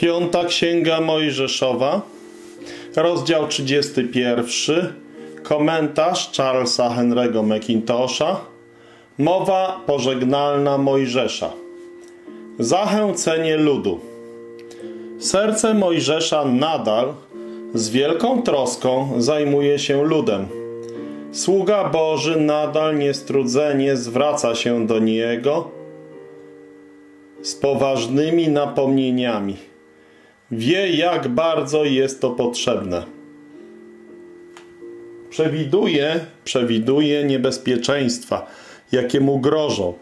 Piąta Księga Mojżeszowa, rozdział 31, komentarz Charlesa Henry'ego Mackintosha, mowa pożegnalna Mojżesza. Zachęcenie ludu. Serce Mojżesza nadal z wielką troską zajmuje się ludem. Sługa Boży nadal niestrudzenie zwraca się do Niego z poważnymi napomnieniami. Wie, jak bardzo jest to potrzebne. Przewiduje niebezpieczeństwa, jakie mu grożą.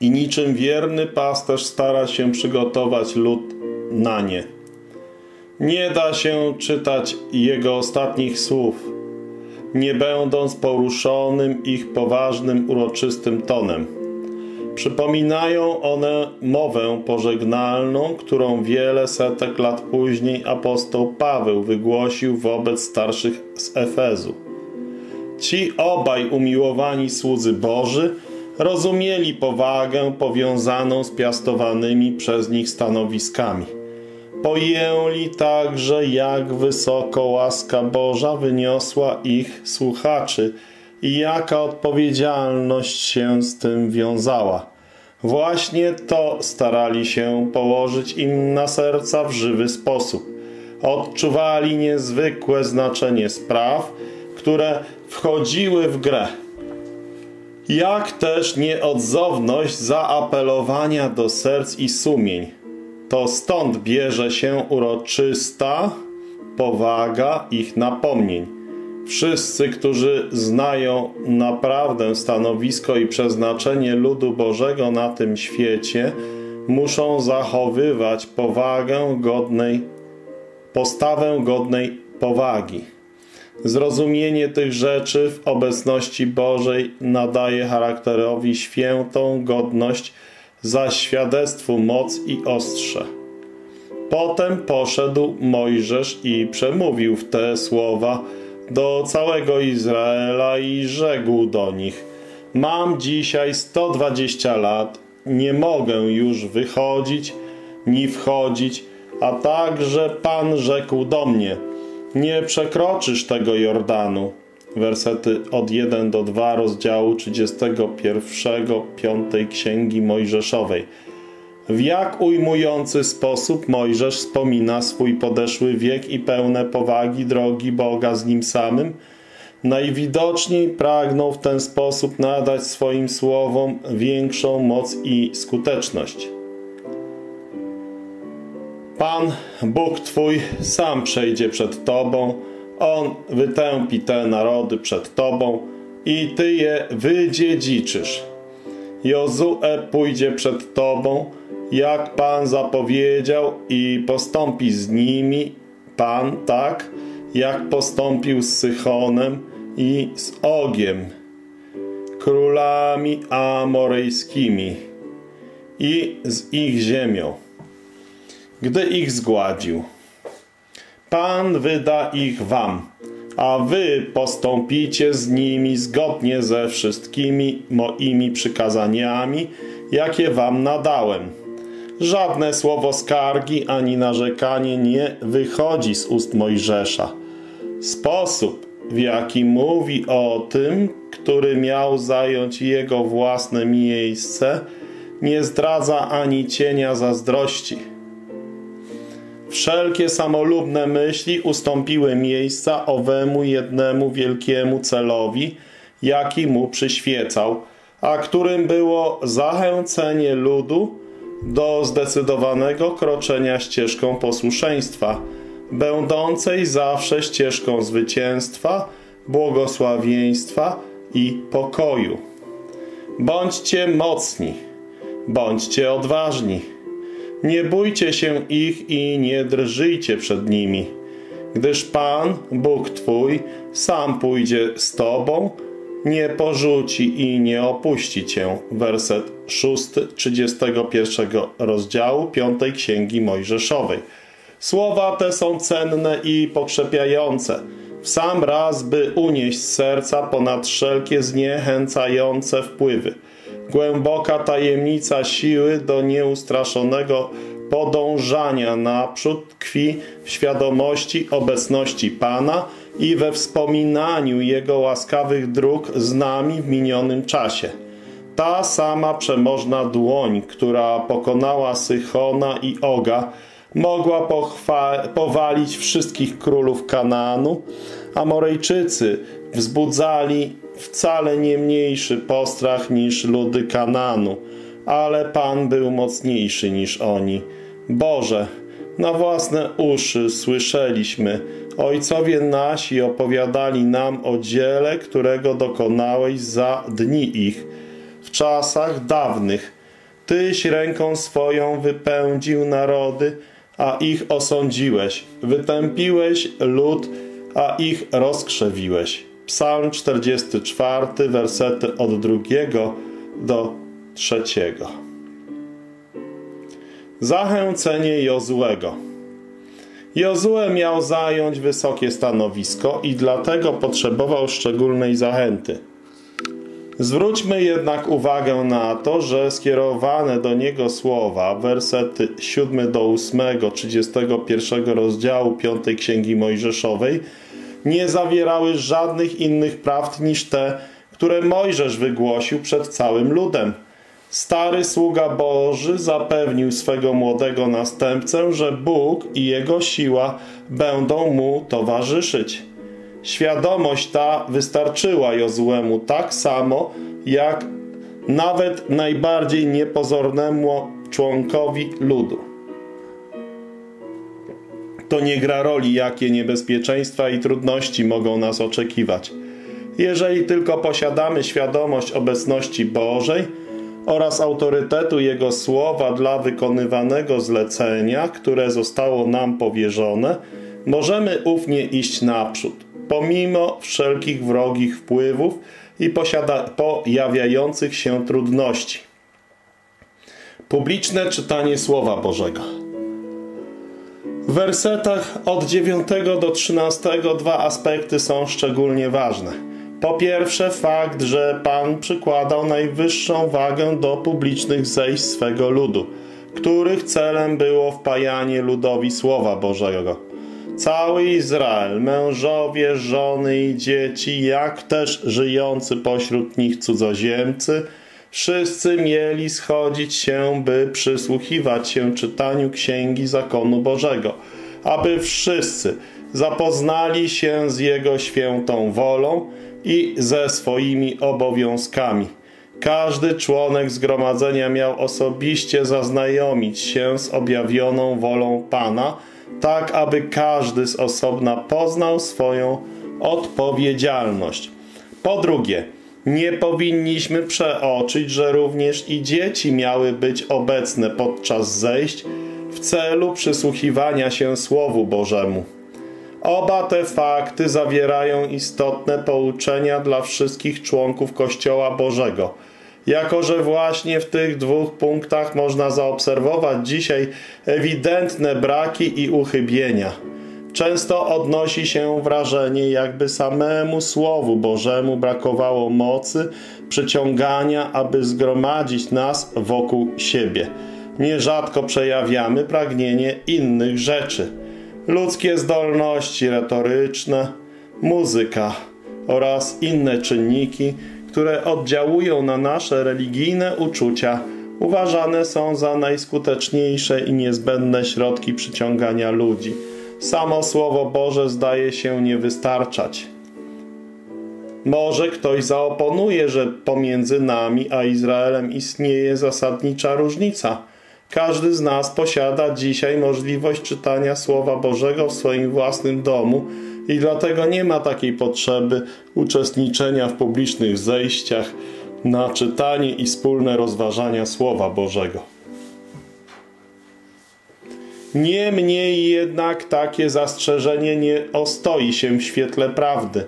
I niczym wierny pasterz stara się przygotować lud na nie. Nie da się czytać jego ostatnich słów, nie będąc poruszonym ich poważnym, uroczystym tonem. Przypominają one mowę pożegnalną, którą wiele setek lat później apostoł Paweł wygłosił wobec starszych z Efezu. Ci obaj umiłowani słudzy Boży rozumieli powagę powiązaną z piastowanymi przez nich stanowiskami. Pojęli także, jak wysoko łaska Boża wyniosła ich słuchaczy i jaka odpowiedzialność się z tym wiązała. Właśnie to starali się położyć im na serca w żywy sposób. Odczuwali niezwykłe znaczenie spraw, które wchodziły w grę, jak też nieodzowność zaapelowania do serc i sumień. To stąd bierze się uroczysta powaga ich napomnień. Wszyscy, którzy znają naprawdę stanowisko i przeznaczenie ludu Bożego na tym świecie, muszą zachowywać postawę godnej powagi. Zrozumienie tych rzeczy w obecności Bożej nadaje charakterowi świętą godność, zaś świadectwu moc i ostrze. Potem poszedł Mojżesz i przemówił w te słowa do całego Izraela i rzekł do nich: mam dzisiaj 120 lat, nie mogę już wychodzić, ni wchodzić, a także Pan rzekł do mnie: nie przekroczysz tego Jordanu. Wersety od 1 do 2 rozdziału 31 Piątej Księgi Mojżeszowej. W jak ujmujący sposób Mojżesz wspomina swój podeszły wiek i pełne powagi drogi Boga z nim samym. Najwidoczniej pragnął w ten sposób nadać swoim słowom większą moc i skuteczność. Pan, Bóg Twój, sam przejdzie przed Tobą. On wytępi te narody przed Tobą i Ty je wydziedziczysz. Jozue pójdzie przed Tobą, jak Pan zapowiedział, i postąpi z nimi Pan tak, jak postąpił z Sychonem i z Ogiem, królami amorejskimi, i z ich ziemią, gdy ich zgładził. Pan wyda ich wam, a wy postąpicie z nimi zgodnie ze wszystkimi moimi przykazaniami, jakie wam nadałem. Żadne słowo skargi ani narzekanie nie wychodzi z ust Mojżesza. Sposób, w jaki mówi o tym, który miał zająć jego własne miejsce, nie zdradza ani cienia zazdrości. Wszelkie samolubne myśli ustąpiły miejsca owemu jednemu wielkiemu celowi, jaki mu przyświecał, a którym było zachęcenie ludu do zdecydowanego kroczenia ścieżką posłuszeństwa, będącej zawsze ścieżką zwycięstwa, błogosławieństwa i pokoju. Bądźcie mocni, bądźcie odważni. Nie bójcie się ich i nie drżyjcie przed nimi, gdyż Pan, Bóg Twój, sam pójdzie z Tobą, nie porzuci i nie opuści Cię. Werset 6, 31 rozdziału 5 Księgi Mojżeszowej. Słowa te są cenne i pokrzepiające. W sam raz, by unieść z serca ponad wszelkie zniechęcające wpływy. Głęboka tajemnica siły do nieustraszonego podążania naprzód tkwi w świadomości obecności Pana i we wspominaniu Jego łaskawych dróg z nami w minionym czasie. Ta sama przemożna dłoń, która pokonała Sychona i Oga, mogła powalić wszystkich królów Kanaanu. Amorejczycy wzbudzali wcale nie mniejszy postrach niż ludy Kanaanu, ale Pan był mocniejszy niż oni. Boże, na własne uszy słyszeliśmy, ojcowie nasi opowiadali nam o dziele, którego dokonałeś za dni ich, w czasach dawnych. Tyś ręką swoją wypędził narody, a ich osądziłeś. Wytępiłeś lud, a ich rozkrzewiłeś. Psalm 44, wersety od 2 do 3. Zachęcenie Jozuego. Jozue miał zająć wysokie stanowisko i dlatego potrzebował szczególnej zachęty. Zwróćmy jednak uwagę na to, że skierowane do niego słowa, wersety 7 do 8, 31 rozdziału Piątej Księgi Mojżeszowej, nie zawierały żadnych innych prawd niż te, które Mojżesz wygłosił przed całym ludem. Stary sługa Boży zapewnił swego młodego następcę, że Bóg i Jego siła będą mu towarzyszyć. Świadomość ta wystarczyła Jozuemu tak samo, jak nawet najbardziej niepozornemu członkowi ludu. To nie gra roli, jakie niebezpieczeństwa i trudności mogą nas oczekiwać. Jeżeli tylko posiadamy świadomość obecności Bożej oraz autorytetu Jego słowa dla wykonywanego zlecenia, które zostało nam powierzone, możemy ufnie iść naprzód, pomimo wszelkich wrogich wpływów i pojawiających się trudności. Publiczne czytanie Słowa Bożego. W wersetach od 9 do 13 dwa aspekty są szczególnie ważne. Po pierwsze, fakt, że Pan przykładał najwyższą wagę do publicznych zejść swego ludu, których celem było wpajanie ludowi Słowa Bożego. Cały Izrael, mężowie, żony i dzieci, jak też żyjący pośród nich cudzoziemcy, wszyscy mieli schodzić się, by przysłuchiwać się czytaniu Księgi Zakonu Bożego, aby wszyscy zapoznali się z Jego świętą wolą i ze swoimi obowiązkami. Każdy członek zgromadzenia miał osobiście zaznajomić się z objawioną wolą Pana, tak aby każdy z osobna poznał swoją odpowiedzialność. Po drugie, nie powinniśmy przeoczyć, że również i dzieci miały być obecne podczas zejść w celu przysłuchiwania się Słowu Bożemu. Oba te fakty zawierają istotne pouczenia dla wszystkich członków Kościoła Bożego. Jako że właśnie w tych dwóch punktach można zaobserwować dzisiaj ewidentne braki i uchybienia. Często odnosi się wrażenie, jakby samemu Słowu Bożemu brakowało mocy przyciągania, aby zgromadzić nas wokół siebie. Nierzadko przejawiamy pragnienie innych rzeczy. Ludzkie zdolności retoryczne, muzyka oraz inne czynniki, które oddziałują na nasze religijne uczucia, uważane są za najskuteczniejsze i niezbędne środki przyciągania ludzi. Samo Słowo Boże zdaje się nie wystarczać. Może ktoś zaoponuje, że pomiędzy nami a Izraelem istnieje zasadnicza różnica. Każdy z nas posiada dzisiaj możliwość czytania Słowa Bożego w swoim własnym domu, i dlatego nie ma takiej potrzeby uczestniczenia w publicznych zejściach na czytanie i wspólne rozważania Słowa Bożego. Niemniej jednak takie zastrzeżenie nie ostoi się w świetle prawdy.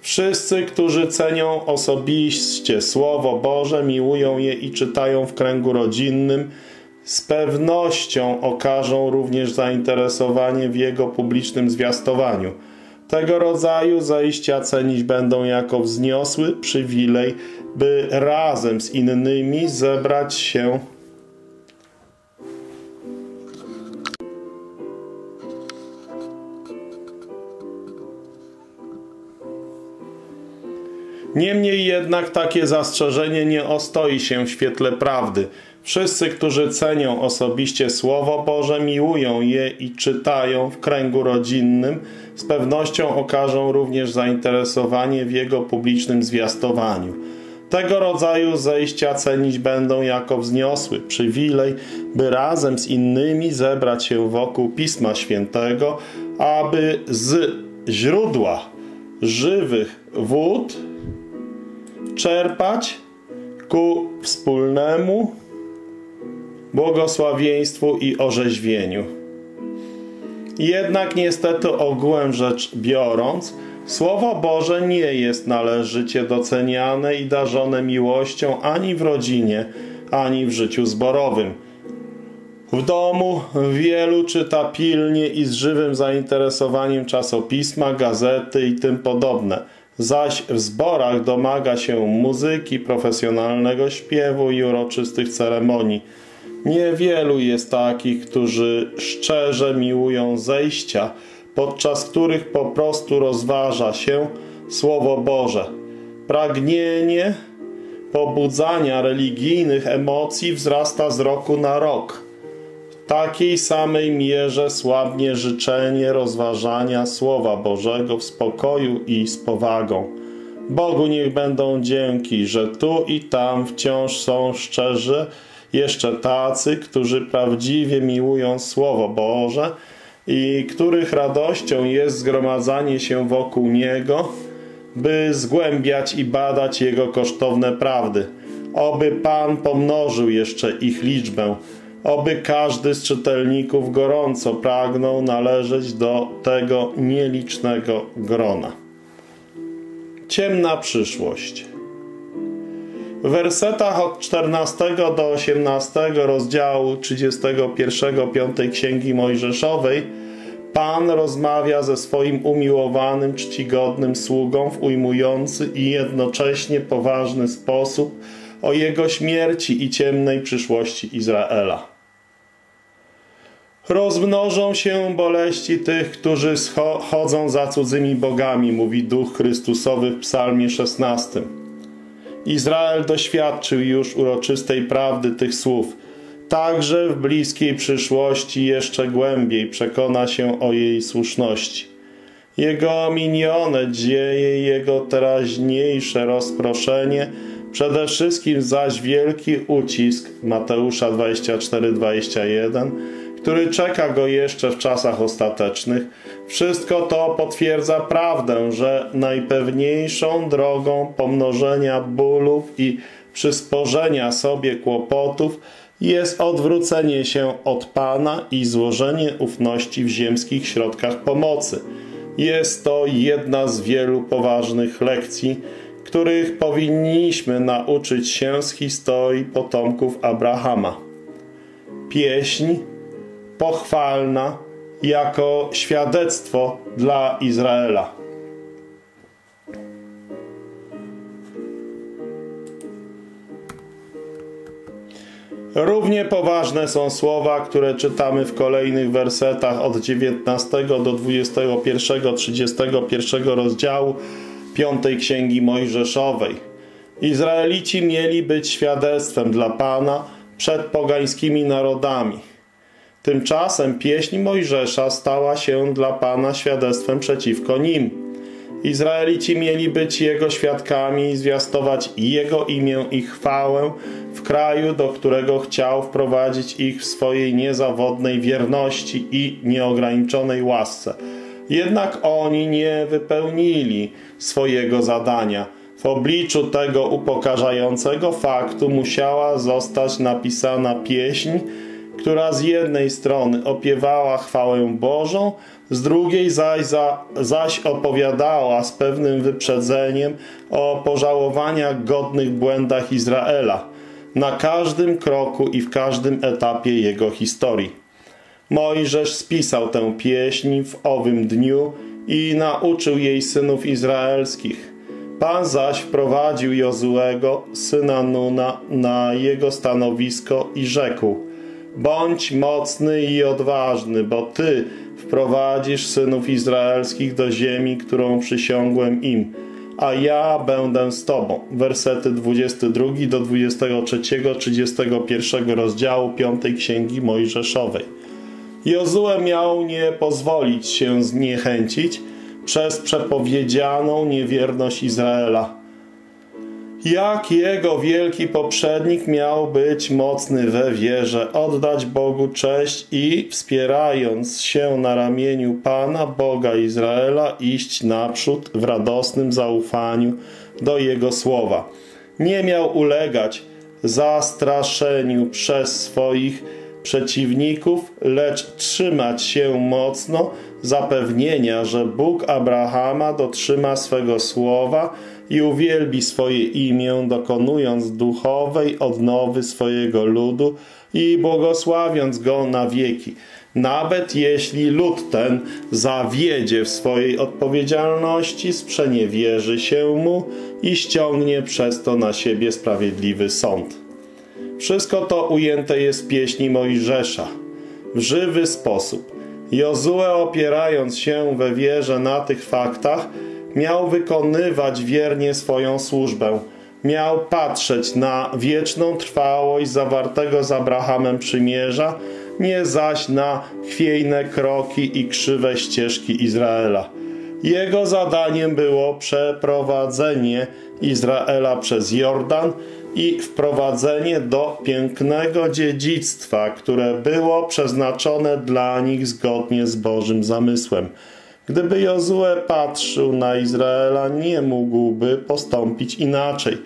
Wszyscy, którzy cenią osobiście Słowo Boże, miłują je i czytają w kręgu rodzinnym, z pewnością okażą również zainteresowanie w jego publicznym zwiastowaniu. Tego rodzaju zajścia cenić będą jako wzniosły przywilej, by razem z innymi zebrać się Niemniej jednak takie zastrzeżenie nie ostoi się w świetle prawdy. Wszyscy, którzy cenią osobiście Słowo Boże, miłują je i czytają w kręgu rodzinnym, z pewnością okażą również zainteresowanie w jego publicznym zwiastowaniu. Tego rodzaju zejścia cenić będą jako wzniosły przywilej, by razem z innymi zebrać się wokół Pisma Świętego, aby z źródła żywych wód czerpać ku wspólnemu błogosławieństwu i orzeźwieniu. Jednak niestety ogółem rzecz biorąc, Słowo Boże nie jest należycie doceniane i darzone miłością ani w rodzinie, ani w życiu zborowym. W domu wielu czyta pilnie i z żywym zainteresowaniem czasopisma, gazety i tym podobne, zaś w zborach domaga się muzyki, profesjonalnego śpiewu i uroczystych ceremonii. Niewielu jest takich, którzy szczerze miłują zejścia, podczas których po prostu rozważa się Słowo Boże. Pragnienie pobudzania religijnych emocji wzrasta z roku na rok. W takiej samej mierze słabnie życzenie rozważania Słowa Bożego w spokoju i z powagą. Bogu niech będą dzięki, że tu i tam wciąż są szczerzy jeszcze tacy, którzy prawdziwie miłują Słowo Boże i których radością jest zgromadzanie się wokół Niego, by zgłębiać i badać Jego kosztowne prawdy. Oby Pan pomnożył jeszcze ich liczbę, oby każdy z czytelników gorąco pragnął należeć do tego nielicznego grona. Ciemna przyszłość. W wersetach od 14 do 18 rozdziału 31 Piątej Księgi Mojżeszowej Pan rozmawia ze swoim umiłowanym, czcigodnym sługą w ujmujący i jednocześnie poważny sposób o jego śmierci i ciemnej przyszłości Izraela. Rozmnożą się boleści tych, którzy chodzą za cudzymi bogami, mówi Duch Chrystusowy w Psalmie 16. Izrael doświadczył już uroczystej prawdy tych słów. Także w bliskiej przyszłości jeszcze głębiej przekona się o jej słuszności. Jego minione dzieje, jego teraźniejsze rozproszenie, przede wszystkim zaś wielki ucisk Mateusza 24-21, który czeka go jeszcze w czasach ostatecznych, wszystko to potwierdza prawdę, że najpewniejszą drogą pomnożenia bólów i przysporzenia sobie kłopotów jest odwrócenie się od Pana i złożenie ufności w ziemskich środkach pomocy. Jest to jedna z wielu poważnych lekcji, których powinniśmy nauczyć się z historii potomków Abrahama. Pieśń pochwalna jako świadectwo dla Izraela. Równie poważne są słowa, które czytamy w kolejnych wersetach od 19 do 21, 31 rozdziału Piątej Księgi Mojżeszowej. Izraelici mieli być świadectwem dla Pana przed pogańskimi narodami. Tymczasem pieśń Mojżesza stała się dla Pana świadectwem przeciwko nim. Izraelici mieli być Jego świadkami i zwiastować Jego imię i chwałę w kraju, do którego chciał wprowadzić ich w swojej niezawodnej wierności i nieograniczonej łasce. Jednak oni nie wypełnili swojego zadania. W obliczu tego upokarzającego faktu musiała zostać napisana pieśń, która z jednej strony opiewała chwałę Bożą, z drugiej zaś opowiadała z pewnym wyprzedzeniem o pożałowaniach godnych błędach Izraela na każdym kroku i w każdym etapie jego historii. Mojżesz spisał tę pieśń w owym dniu i nauczył jej synów izraelskich. Pan zaś wprowadził Jozuego, syna Nuna, na jego stanowisko i rzekł: bądź mocny i odważny, bo Ty wprowadzisz synów izraelskich do ziemi, którą przysiągłem im, a ja będę z Tobą. Wersety 22 do 23, 31 rozdziału Piątej Księgi Mojżeszowej. Jozue miał nie pozwolić się zniechęcić przez przepowiedzianą niewierność Izraela. Jak jego wielki poprzednik miał być mocny we wierze, oddać Bogu cześć i, wspierając się na ramieniu Pana, Boga Izraela, iść naprzód w radosnym zaufaniu do Jego słowa. Nie miał ulegać zastraszeniu przez swoich przeciwników, lecz trzymać się mocno zapewnienia, że Bóg Abrahama dotrzyma swego słowa i uwielbi swoje imię, dokonując duchowej odnowy swojego ludu i błogosławiąc go na wieki, nawet jeśli lud ten zawiedzie w swojej odpowiedzialności, sprzeniewierzy się mu i ściągnie przez to na siebie sprawiedliwy sąd. Wszystko to ujęte jest w pieśni Mojżesza w żywy sposób. Jozue, opierając się we wierze na tych faktach, miał wykonywać wiernie swoją służbę. Miał patrzeć na wieczną trwałość zawartego z Abrahamem przymierza, nie zaś na chwiejne kroki i krzywe ścieżki Izraela. Jego zadaniem było przeprowadzenie Izraela przez Jordan i wprowadzenie do pięknego dziedzictwa, które było przeznaczone dla nich zgodnie z Bożym zamysłem. Gdyby Jozue patrzył na Izraela, nie mógłby postąpić inaczej,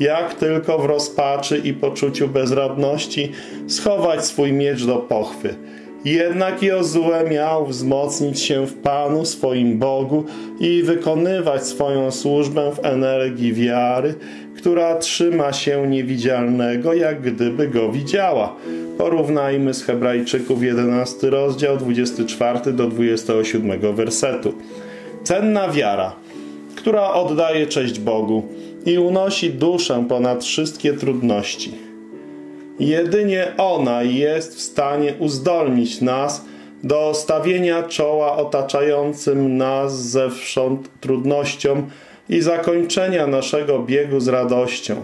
jak tylko w rozpaczy i poczuciu bezradności schować swój miecz do pochwy. Jednak Jozue miał wzmocnić się w Panu, swoim Bogu, i wykonywać swoją służbę w energii wiary, która trzyma się niewidzialnego, jak gdyby go widziała. Porównajmy z Hebrajczyków 11 rozdział 24 do 27 wersetu. Cenna wiara, która oddaje cześć Bogu i unosi duszę ponad wszystkie trudności. Jedynie ona jest w stanie uzdolnić nas do stawienia czoła otaczającym nas zewsząd trudnościom i zakończenia naszego biegu z radością.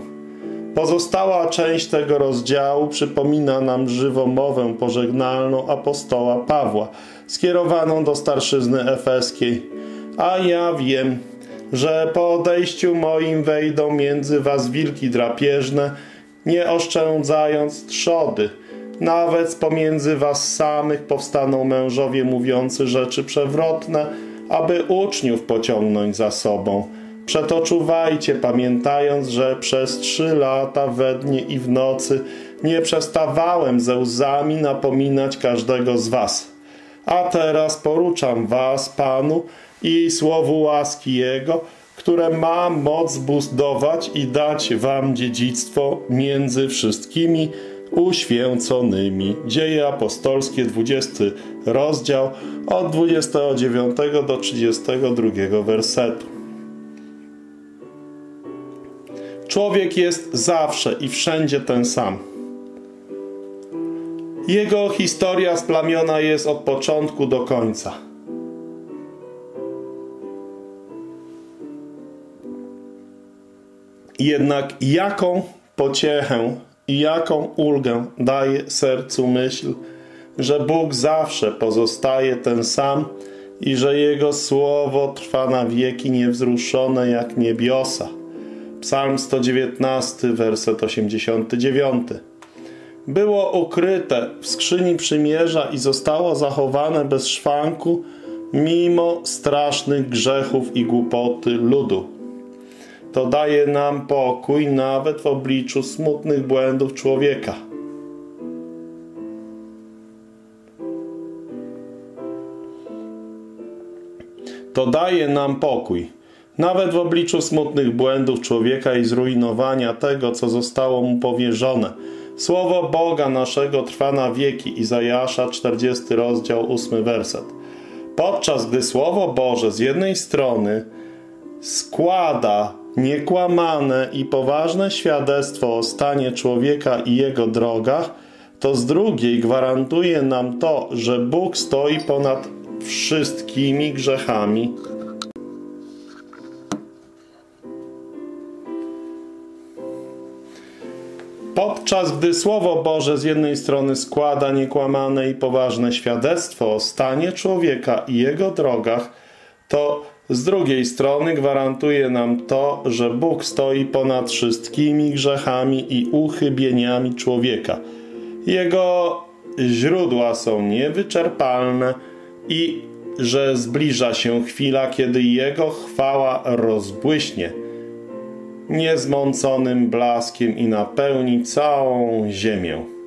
Pozostała część tego rozdziału przypomina nam żywą mowę pożegnalną apostoła Pawła, skierowaną do starszyzny efeskiej. A ja wiem, że po odejściu moim wejdą między was wilki drapieżne, nie oszczędzając trzody. Nawet pomiędzy was samych powstaną mężowie mówiący rzeczy przewrotne, aby uczniów pociągnąć za sobą. Przeto czuwajcie, pamiętając, że przez 3 lata we dnie i w nocy nie przestawałem ze łzami napominać każdego z was. A teraz poruczam was Panu i słowu łaski Jego, które ma moc budować i dać wam dziedzictwo między wszystkimi uświęconymi. Dzieje apostolskie 20 rozdział od 29 do 32 wersetu. Człowiek jest zawsze i wszędzie ten sam. Jego historia splamiona jest od początku do końca. Jednak jaką pociechę i jaką ulgę daje sercu myśl, że Bóg zawsze pozostaje ten sam i że Jego słowo trwa na wieki niewzruszone jak niebiosa. Psalm 119, werset 89. Było ukryte w skrzyni przymierza i zostało zachowane bez szwanku mimo strasznych grzechów i głupoty ludu. To daje nam pokój nawet w obliczu smutnych błędów człowieka. To daje nam pokój. Nawet w obliczu smutnych błędów człowieka i zrujnowania tego, co zostało mu powierzone. Słowo Boga naszego trwa na wieki. Izajasza 40 rozdział 8 werset. Podczas gdy Słowo Boże z jednej strony składa niekłamane i poważne świadectwo o stanie człowieka i jego drogach, to z drugiej gwarantuje nam to, że Bóg stoi ponad wszystkimi grzechami podczas gdy Słowo Boże z jednej strony składa niekłamane i poważne świadectwo o stanie człowieka i jego drogach, to z drugiej strony gwarantuje nam to, że Bóg stoi ponad wszystkimi grzechami i uchybieniami człowieka. Jego źródła są niewyczerpalne i że zbliża się chwila, kiedy Jego chwała rozbłyśnie niezmąconym blaskiem i napełni całą ziemię.